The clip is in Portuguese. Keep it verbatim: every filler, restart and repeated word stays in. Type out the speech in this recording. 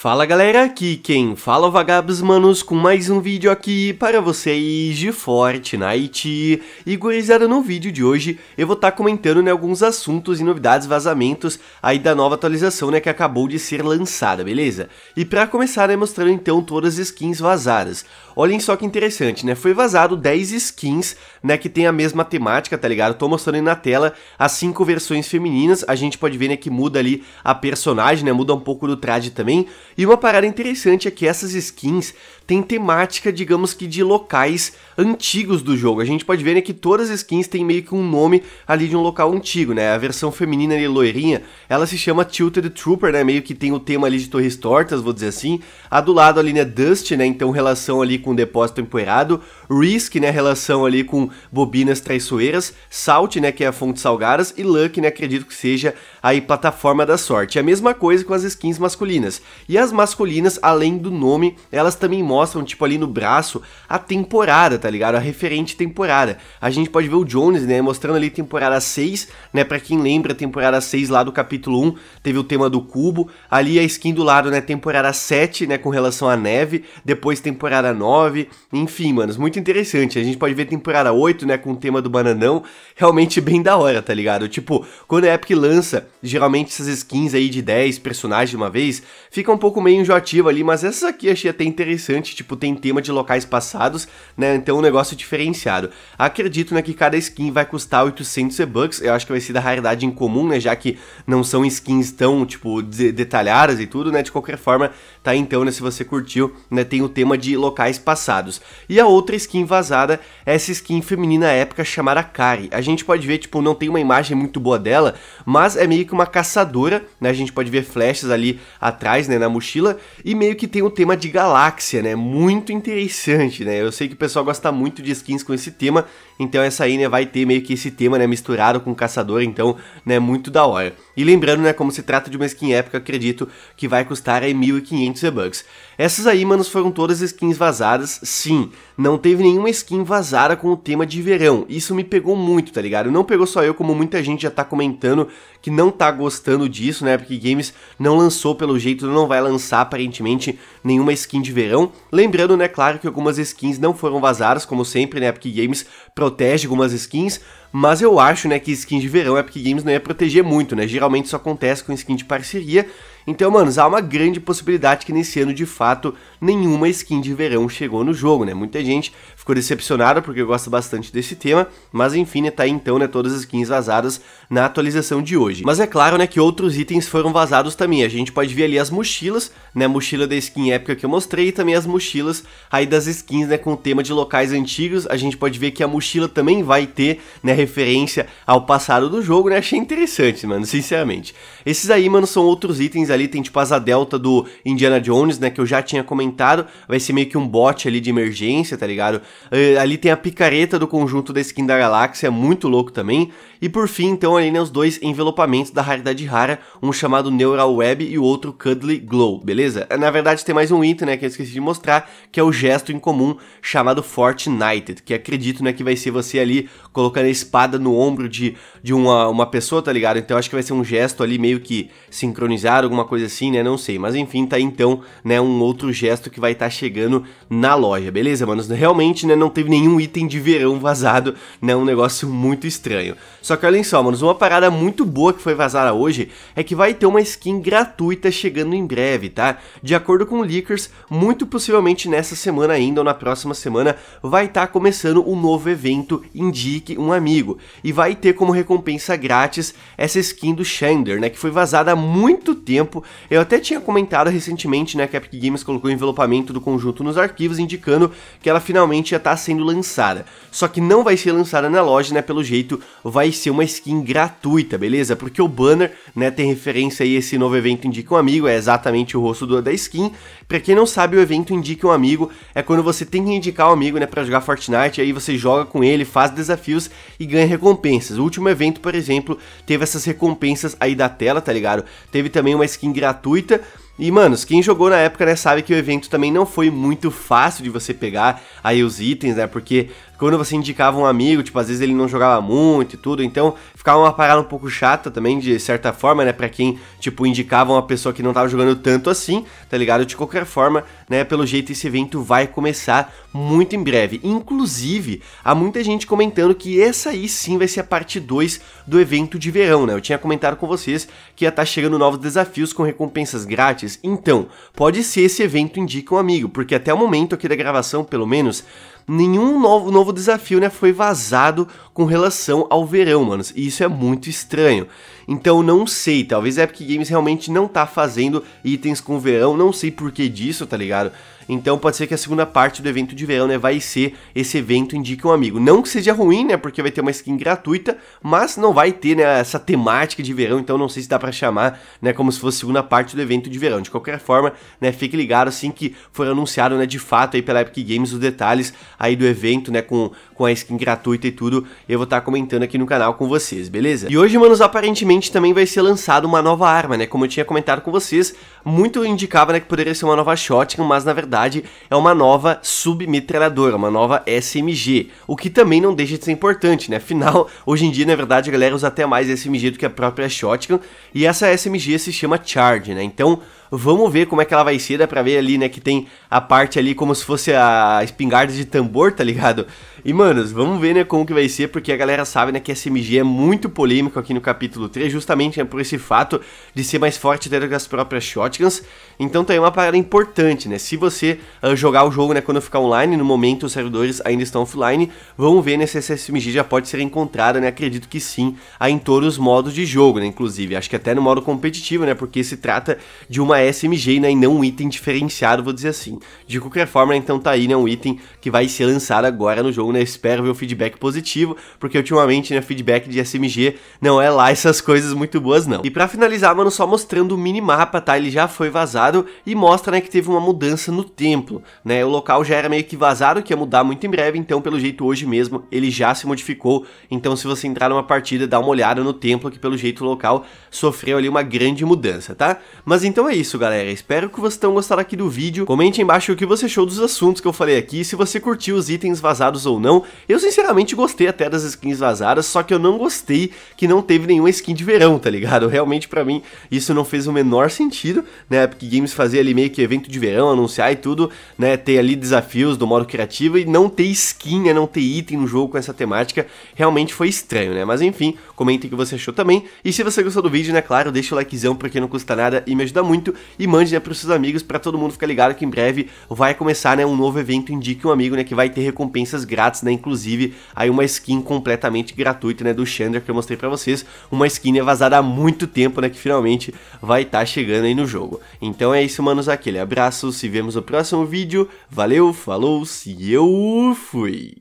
Fala galera, aqui quem fala vagabos manos com mais um vídeo aqui para vocês de Fortnite. E gurizada, no vídeo de hoje eu vou estar tá comentando, né, alguns assuntos e novidades, vazamentos aí da nova atualização, né, que acabou de ser lançada, beleza? E para começar, né, mostrando então todas as skins vazadas. Olhem só que interessante, né, foi vazado dez skins, né, que tem a mesma temática, tá ligado? Tô mostrando aí na tela as cinco versões femininas, a gente pode ver, né, que muda ali a personagem, né, muda um pouco do traje também. E uma parada interessante é que essas skins têm temática, digamos que de locais antigos do jogo. A gente pode ver, né, que todas as skins têm meio que um nome ali de um local antigo, né? A versão feminina ali, loirinha, ela se chama Tilted Trooper, né? Meio que tem o tema ali de Torres Tortas, vou dizer assim. A do lado ali, né, Dust, né? Então relação ali com depósito empoeirado. Risk, né? Relação ali com bobinas traiçoeiras. Salt, né? Que é a fonte salgadas. E Luck, né? Acredito que seja aí plataforma da sorte. É a mesma coisa com as skins masculinas. E as masculinas, além do nome, elas também mostram, tipo, ali no braço, a temporada, tá ligado? A referente temporada. A gente pode ver o Jones, né, mostrando ali temporada seis, né, pra quem lembra, temporada seis lá do capítulo um, teve o tema do cubo. Ali a skin do lado, né, temporada sete, né, com relação à neve, depois temporada nove, enfim, manos, muito interessante. A gente pode ver temporada oito, né, com o tema do bananão, realmente bem da hora, tá ligado? Tipo, quando a Epic lança, geralmente essas skins aí de dez personagens de uma vez, ficam um pouco meio enjoativo ali, mas essa aqui achei até interessante, tipo, tem tema de locais passados, né, então um negócio diferenciado. Acredito, né, que cada skin vai custar oitocentos E-Bucks, eu acho que vai ser da raridade incomum, né, já que não são skins tão, tipo, de detalhadas e tudo, né, de qualquer forma, tá, então, né, se você curtiu, né, tem o tema de locais passados. E a outra skin vazada é essa skin feminina épica chamada Kari. A gente pode ver, tipo, não tem uma imagem muito boa dela, mas é meio que uma caçadora, né, a gente pode ver flechas ali atrás, né, na mochila, e meio que tem o tema de galáxia, né, muito interessante, né, eu sei que o pessoal gosta muito de skins com esse tema, então essa aí, né, vai ter meio que esse tema, né, misturado com o caçador, então, né, muito da hora. E lembrando, né, como se trata de uma skin épica, acredito que vai custar aí mil e quinhentos E-Bucks. Essas aí, manos, foram todas skins vazadas, sim, não teve nenhuma skin vazada com o tema de verão, isso me pegou muito, tá ligado? Não pegou só eu, como muita gente já tá comentando que não tá gostando disso, né, porque Games não lançou, pelo jeito, não vai lançar aparentemente nenhuma skin de verão. Lembrando, né, claro que algumas skins não foram vazadas, como sempre, né, Epic Games protege algumas skins, mas eu acho, né, que skin de verão a Epic Games não ia proteger muito, né, geralmente isso acontece com skin de parceria. Então, mano, há uma grande possibilidade que nesse ano, de fato, nenhuma skin de verão chegou no jogo, né? Muita gente ficou decepcionada porque gosta bastante desse tema, mas enfim, né, tá aí então, né, todas as skins vazadas na atualização de hoje. Mas é claro, né, que outros itens foram vazados também. A gente pode ver ali as mochilas, né, a mochila da skin épica que eu mostrei, e também as mochilas aí das skins, né, com o tema de locais antigos. A gente pode ver que a mochila também vai ter, né, referência ao passado do jogo, né? Achei interessante, mano, sinceramente. Esses aí, mano, são outros itens ali. Ali tem tipo asa delta do Indiana Jones, né, que eu já tinha comentado, vai ser meio que um bote ali de emergência, tá ligado? Uh, ali tem a picareta do conjunto da skin da galáxia, muito louco também. E por fim, então, ali, né, os dois envelopamentos da raridade rara, um chamado Neural Web e o outro Cuddly Glow, beleza? Na verdade tem mais um item, né, que eu esqueci de mostrar, que é o gesto em comum chamado Fortnite, que acredito, né, que vai ser você ali colocando a espada no ombro de, de uma, uma pessoa, tá ligado? Então acho que vai ser um gesto ali meio que sincronizado, alguma coisa assim, né, não sei, mas enfim, tá aí então, né, um outro gesto que vai estar tá chegando na loja, beleza, manos? Realmente, né, não teve nenhum item de verão vazado, né, um negócio muito estranho. Só que olhem só, manos, uma parada muito boa que foi vazada hoje é que vai ter uma skin gratuita chegando em breve, tá? De acordo com o Leakers, muito possivelmente nessa semana ainda ou na próxima semana vai estar tá começando um novo evento Indica um Amigo, e vai ter como recompensa grátis essa skin do Chandler, né, que foi vazada há muito tempo. Eu até tinha comentado recentemente, né, que a Epic Games colocou o envelopamento do conjunto nos arquivos, indicando que ela finalmente já está sendo lançada. Só que não vai ser lançada na loja, né, pelo jeito vai ser uma skin gratuita, beleza? Porque o banner, né, tem referência aí a esse novo evento Indica um Amigo, é exatamente o rosto do, da skin. Pra quem não sabe, o evento Indica um Amigo é quando você tem que indicar um amigo, né, pra jogar Fortnite, aí você joga com ele, faz desafios e ganha recompensas. O último evento, por exemplo, teve essas recompensas aí da tela, tá ligado? Teve também uma skin gratuita E, manos, quem jogou na época, né, sabe que o evento também não foi muito fácil de você pegar aí os itens, né, porque quando você indicava um amigo, tipo, às vezes ele não jogava muito e tudo, então ficava uma parada um pouco chata também, de certa forma, né, pra quem, tipo, indicava uma pessoa que não tava jogando tanto assim, tá ligado? De qualquer forma, né, pelo jeito esse evento vai começar muito em breve. Inclusive, há muita gente comentando que essa aí sim vai ser a parte dois do evento de verão, né, eu tinha comentado com vocês que ia estar chegando novos desafios com recompensas grátis. Então, pode ser esse evento Indica um Amigo, porque até o momento aqui da gravação, pelo menos, nenhum novo, novo desafio, né, foi vazado com relação ao verão, manos, e isso é muito estranho. Então não sei, talvez a Epic Games realmente não tá fazendo itens com verão, não sei por que disso, tá ligado? Então pode ser que a segunda parte do evento de verão, né, vai ser esse evento Indica um Amigo. Não que seja ruim, né, porque vai ter uma skin gratuita, mas não vai ter, né, essa temática de verão, então não sei se dá pra chamar, né, como se fosse a segunda parte do evento de verão. De qualquer forma, né, fique ligado assim que for anunciado, né, de fato aí pela Epic Games os detalhes aí do evento, né, com, com a skin gratuita e tudo, eu vou estar comentando aqui no canal com vocês, beleza? E hoje, manos, aparentemente também vai ser lançada uma nova arma, né, como eu tinha comentado com vocês, muito indicava, né, que poderia ser uma nova shotgun, mas na verdade é uma nova submetralhadora, uma nova S M G, o que também não deixa de ser importante, né, afinal, hoje em dia, na verdade, a galera usa até mais S M G do que a própria shotgun, e essa S M G se chama Charge, né, então vamos ver como é que ela vai ser, dá pra ver ali, né, que tem a parte ali como se fosse a espingarda de tambor, tá ligado? E, manos, vamos ver, né, como que vai ser, porque a galera sabe, né, que S M G é muito polêmico aqui no capítulo três, justamente, né, por esse fato de ser mais forte do que as próprias shotguns, então também é uma parada importante, né, se você uh, jogar o jogo, né, quando ficar online, no momento os servidores ainda estão offline, vamos ver, né, se essa S M G já pode ser encontrada, né, acredito que sim, aí em todos os modos de jogo, né, inclusive, acho que até no modo competitivo, né, porque se trata de uma S M G, né, e não um item diferenciado, vou dizer assim. De qualquer forma, né, então tá aí, né, um item que vai ser lançado agora no jogo, né, espero ver o feedback positivo, porque ultimamente, né, feedback de S M G não é lá essas coisas muito boas, não. E pra finalizar, mano, só mostrando o minimapa, tá, ele já foi vazado e mostra, né, que teve uma mudança no templo, né, o local já era meio que vazado, que ia mudar muito em breve, então pelo jeito hoje mesmo ele já se modificou, então se você entrar numa partida, dá uma olhada no templo, que pelo jeito o local sofreu ali uma grande mudança, tá? Mas então é isso, galera, espero que vocês tenham gostado aqui do vídeo, comente aí embaixo o que você achou dos assuntos que eu falei aqui, se você curtiu os itens vazados ou não. Eu sinceramente gostei até das skins vazadas, só que eu não gostei que não teve nenhuma skin de verão, tá ligado? Realmente pra mim isso não fez o menor sentido, né, porque Games fazia ali meio que evento de verão, anunciar e tudo, né, ter ali desafios do modo criativo e não ter skin, né, não ter item no jogo com essa temática, realmente foi estranho, né, mas enfim, comenta o que você achou também, e se você gostou do vídeo, né, claro, deixa o likezão porque não custa nada e me ajuda muito. E mande, né, para os seus amigos, para todo mundo ficar ligado que em breve vai começar, né, um novo evento Indique um Amigo, né, que vai ter recompensas grátis, né, inclusive aí uma skin completamente gratuita, né, do Chandler que eu mostrei para vocês, uma skin, né, vazada há muito tempo, né, que finalmente vai estar tá chegando aí no jogo. Então é isso, manos, aquele abraço, se vemos no próximo vídeo, valeu, falou, se eu fui!